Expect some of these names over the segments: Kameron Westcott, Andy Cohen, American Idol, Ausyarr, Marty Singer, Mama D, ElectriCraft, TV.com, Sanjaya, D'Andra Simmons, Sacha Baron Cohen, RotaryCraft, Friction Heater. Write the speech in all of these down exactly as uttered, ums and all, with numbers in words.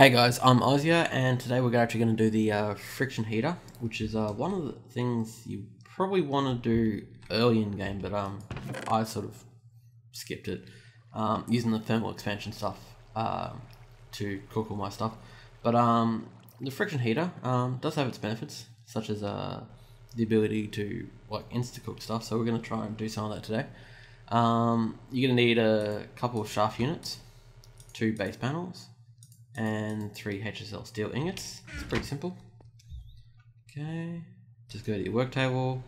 Hey guys, I'm Ausyarr, and today we're actually going to do the uh, friction heater, which is uh, one of the things you probably want to do early in game, but um, I sort of skipped it, um, using the thermal expansion stuff uh, to cook all my stuff. But um, the friction heater um, does have its benefits, such as uh, the ability to like insta-cook stuff, so we're going to try and do some of that today. Um, you're going to need a couple of shaft units, two base panels, and three H S L steel ingots. It's pretty simple. Okay, just go to your work table,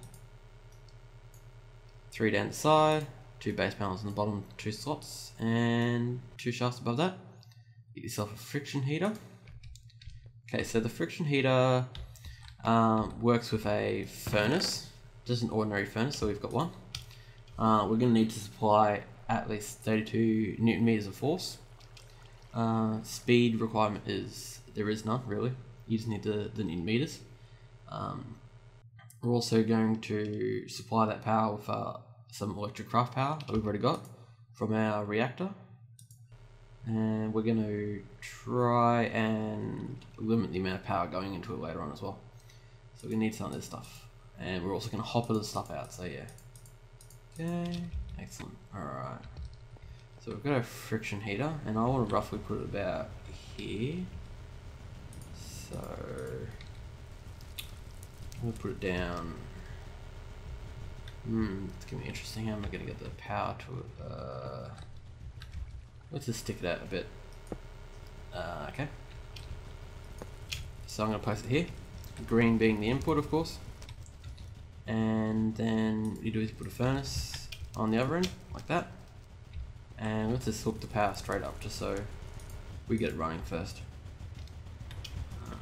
three down the side, two base panels in the bottom, two slots, and two shafts above that. Get yourself a friction heater. Okay, so the friction heater um, works with a furnace, just an ordinary furnace, so we've got one. Uh, we're going to need to supply at least thirty-two newton meters of force. Uh, speed requirement is, there is none really, you just need the, the newton meters. Um, we're also going to supply that power with uh, some ElectriCraft power that we've already got from our reactor. And we're going to try and limit the amount of power going into it later on as well. So we need some of this stuff. And we're also going to hopper the stuff out, so yeah. Okay, excellent, alright. So we've got a friction heater, and I want to roughly put it about here. So I'm going to put it down. Hmm, it's going to be interesting. How am I going to get the power to it? Uh, let's just stick it out a bit. Uh, okay. So I'm going to place it here. Green being the input, of course. And then what you do is put a furnace on the other end, like that. And let's just hook the power straight up, just so we get it running first. Uh,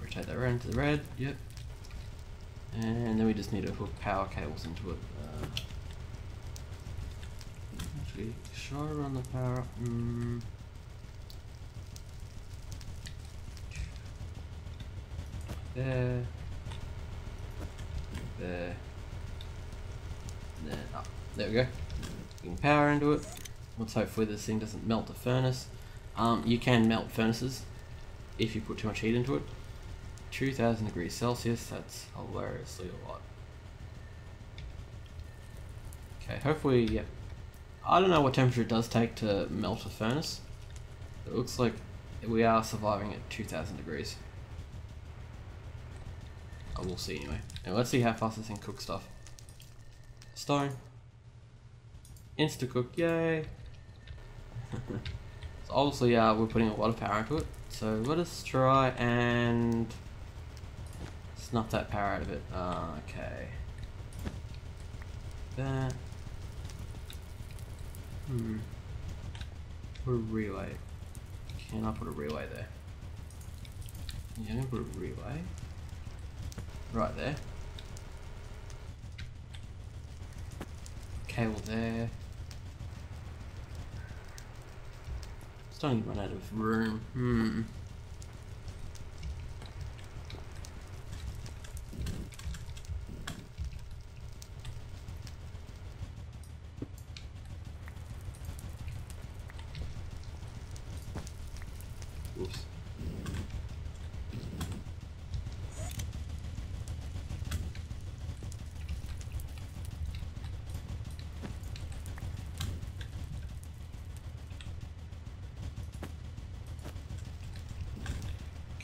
rotate that around to the red, yep. And then we just need to hook power cables into it. Uh, actually, should I run the power up? Mm. There. There. And then up. There we go. Power into it. Let's hopefully this thing doesn't melt the furnace. Um, you can melt furnaces if you put too much heat into it. two thousand degrees Celsius, that's hilariously a lot. Okay, hopefully, yeah. I don't know what temperature it does take to melt a furnace. It looks like we are surviving at two thousand degrees. I will see anyway. Now let's see how fast this thing cooks stuff. Stone. Insta cook, yay! So obviously, uh, we're putting a lot of power into it. So let us try and snuff that power out of it. Uh, okay. That. Hmm. Put a relay. Can I put a relay there? Yeah, I'm gonna put a relay right there. Cable there. Starting to run out of room. Hmm. Oops.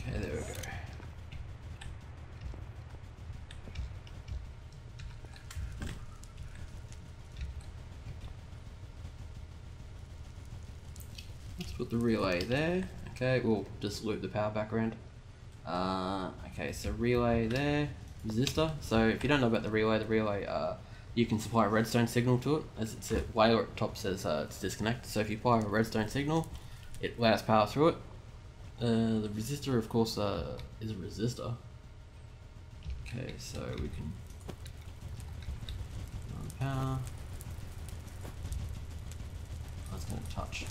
There we go. Let's put the relay there. Okay, we'll just loop the power back around. Uh, okay, so relay there, resistor. So if you don't know about the relay, the relay, uh, you can supply a redstone signal to it. As it's a way at the top says uh, it's disconnected. So if you apply a redstone signal, it allows power through it. Uh, the resistor, of course, uh, is a resistor. Okay, so we can run power. Oh, it's going to touch.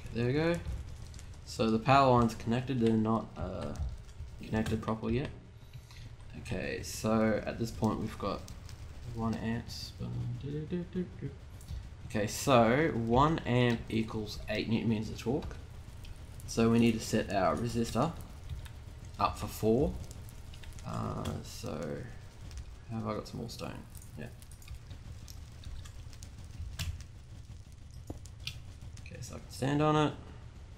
Okay, there we go. So the power line's connected. They're not uh, connected properly yet. Okay, so at this point we've got one amp spawn. Okay, so one amp equals eight newton meters of torque. So we need to set our resistor up for four. Uh, so have I got some more stone? Yeah. Okay, so I can stand on it.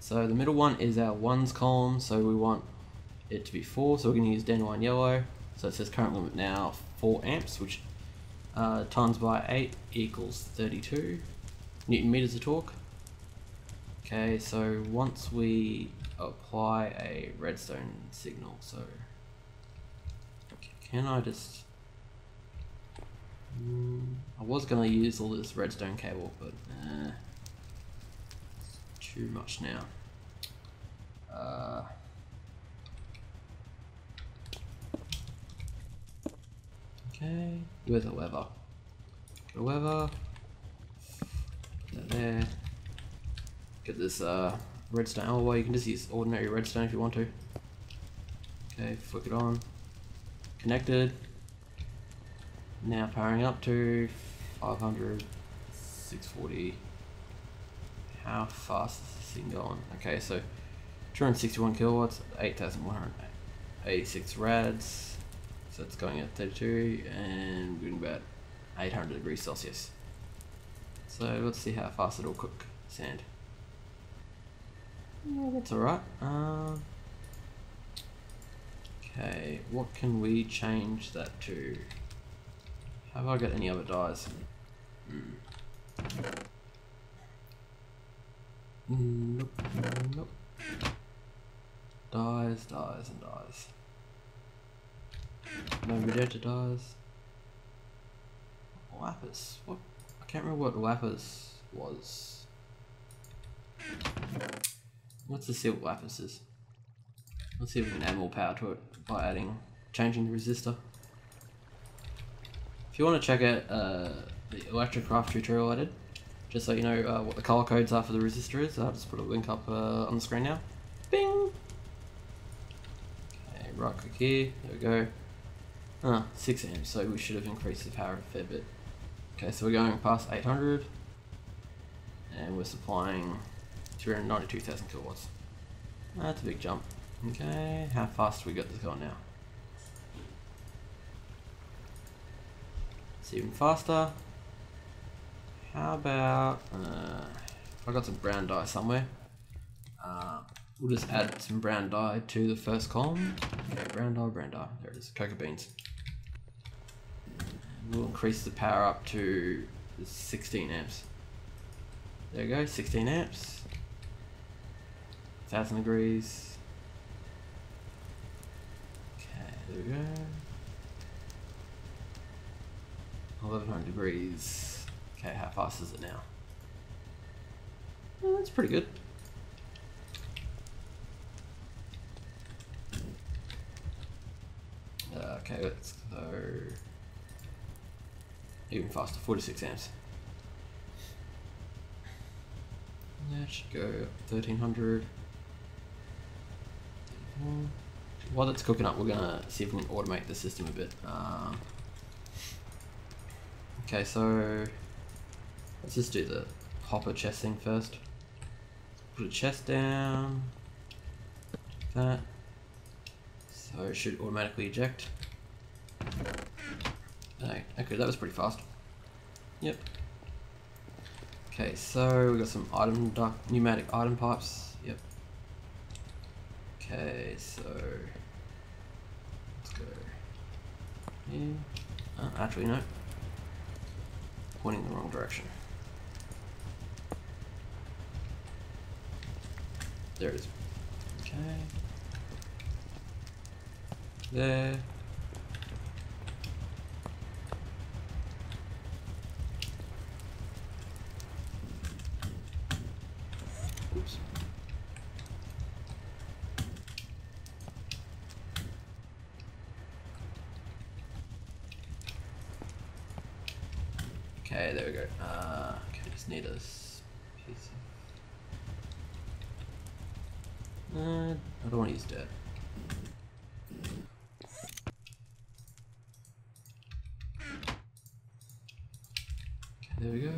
So the middle one is our ones column, so we want it to be four, so we're going to use dandelion yellow. So it says current limit now four amps, which uh, times by eight equals thirty-two newton meters of torque. Okay, so once we apply a redstone signal, so can I just, mm, I was going to use all this redstone cable, but uh, it's too much now. Uh, okay, with a lever, a lever, there. Get this uh, redstone. Oh well, you can just use ordinary redstone if you want to. Okay, flick it on. Connected. Now powering up to five hundred, six forty. How fast is this thing going? Okay, so two hundred sixty-one kilowatts, eight thousand one hundred eighty-six rads. So it's going at thirty-two and doing about eight hundred degrees Celsius. So let's see how fast it'll cook sand. Yeah, that's alright. Uh, Okay, what can we change that to? Have I got any other dyes? Mm. Nope, nope. Dyes, dyes, and dyes. No redactor dyes. Lapis, what? I can't remember what lapis was. Let's just see what lapis is. Let's see if we can add more power to it by adding, changing the resistor. If you want to check out uh, the ElectriCraft tutorial I did, just so you know uh, what the color codes are for the resistor is, I'll just put a link up uh, on the screen now. Bing! Okay, right click here, there we go. Ah, six amps, so we should have increased the power a fair bit. Okay, so we're going past eight hundred, and we're supplying two hundred ninety-two thousand kilowatts. That's a big jump. Okay, how fast we got this going now? It's even faster. How about uh, I got some brown dye somewhere. Uh, we'll just add some brown dye to the first column. Okay, brown dye, brown dye. There it is. Cocoa beans. And we'll increase the power up to sixteen amps. There we go. sixteen amps. Thousand degrees. There we go. eleven hundred degrees. Okay, how fast is it now? Well, that's pretty good. Uh, okay, let's go even faster, forty-six amps. That should go thirteen hundred. thirteen hundred. While that's cooking up, we're gonna see if we can automate the system a bit. Um, okay, so let's just do the hopper chest thing first. Put a chest down, like that. So it should automatically eject. Okay, okay, that was pretty fast. Yep. Okay, so we've got some item duct, pneumatic item pipes. Yep. Okay, so let's go here. Oh, actually, no. Pointing in the wrong direction. There it is. Okay. There. Oops. Okay, there we go. Uh, okay, just need a piece of... Uh, I don't want to use dirt. There we go.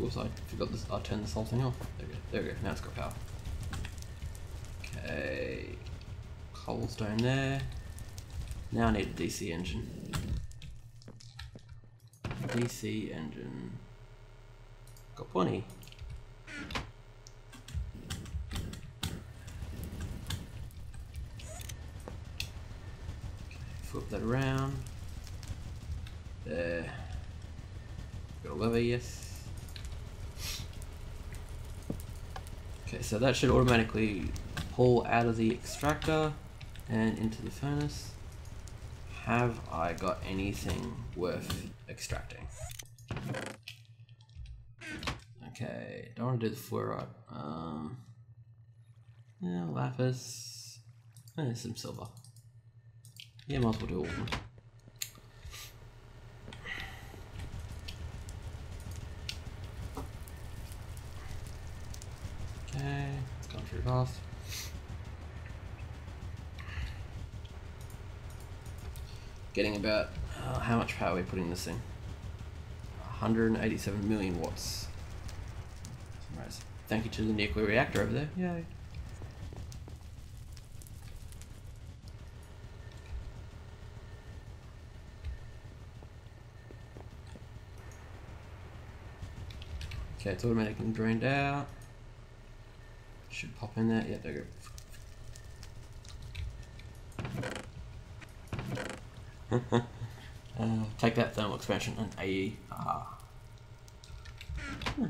Oops, I forgot this. I'll turn this whole thing off. There we go. There we go. Now it's got power. Okay. Cobblestone there. Now I need a D C engine. D C engine. Got twenty. Okay, flip that around. There. Got a lever, yes. Okay, so that should automatically pull out of the extractor and into the furnace. Have I got anything worth extracting? Okay, don't want to do the fluorite. Um, yeah, lapis, and some silver. Yeah, might as well do all of them. Okay, it's gone through fast. Getting about uh, how much power we put in this thing? one hundred eighty-seven million watts. Thank you to the nuclear reactor over there. Yay. Okay, it's automatically drained out. Should pop in there. Yeah, there we go. uh, take that thermal expansion and A E. Ah. Hmm.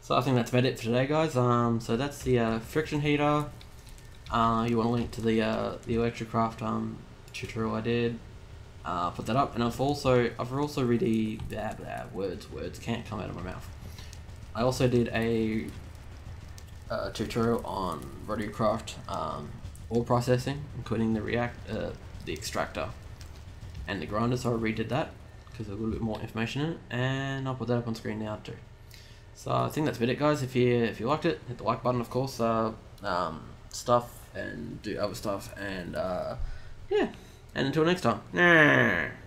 So I think that's about it for today, guys. Um, so that's the uh, friction heater. Uh, you want to link to the uh, the ElectriCraft um, tutorial I did. Uh, put that up, and I've also I've also really blah, blah, words words can't come out of my mouth. I also did a, a tutorial on RotaryCraft um, ore processing, including the react uh, the extractor and the grinder. So I redid that because there's a little bit more information in it, and I'll put that up on screen now too. So I think that's about it, guys. If you if you liked it, hit the like button, of course. Uh, um, stuff and do other stuff, and uh, yeah. And until next time.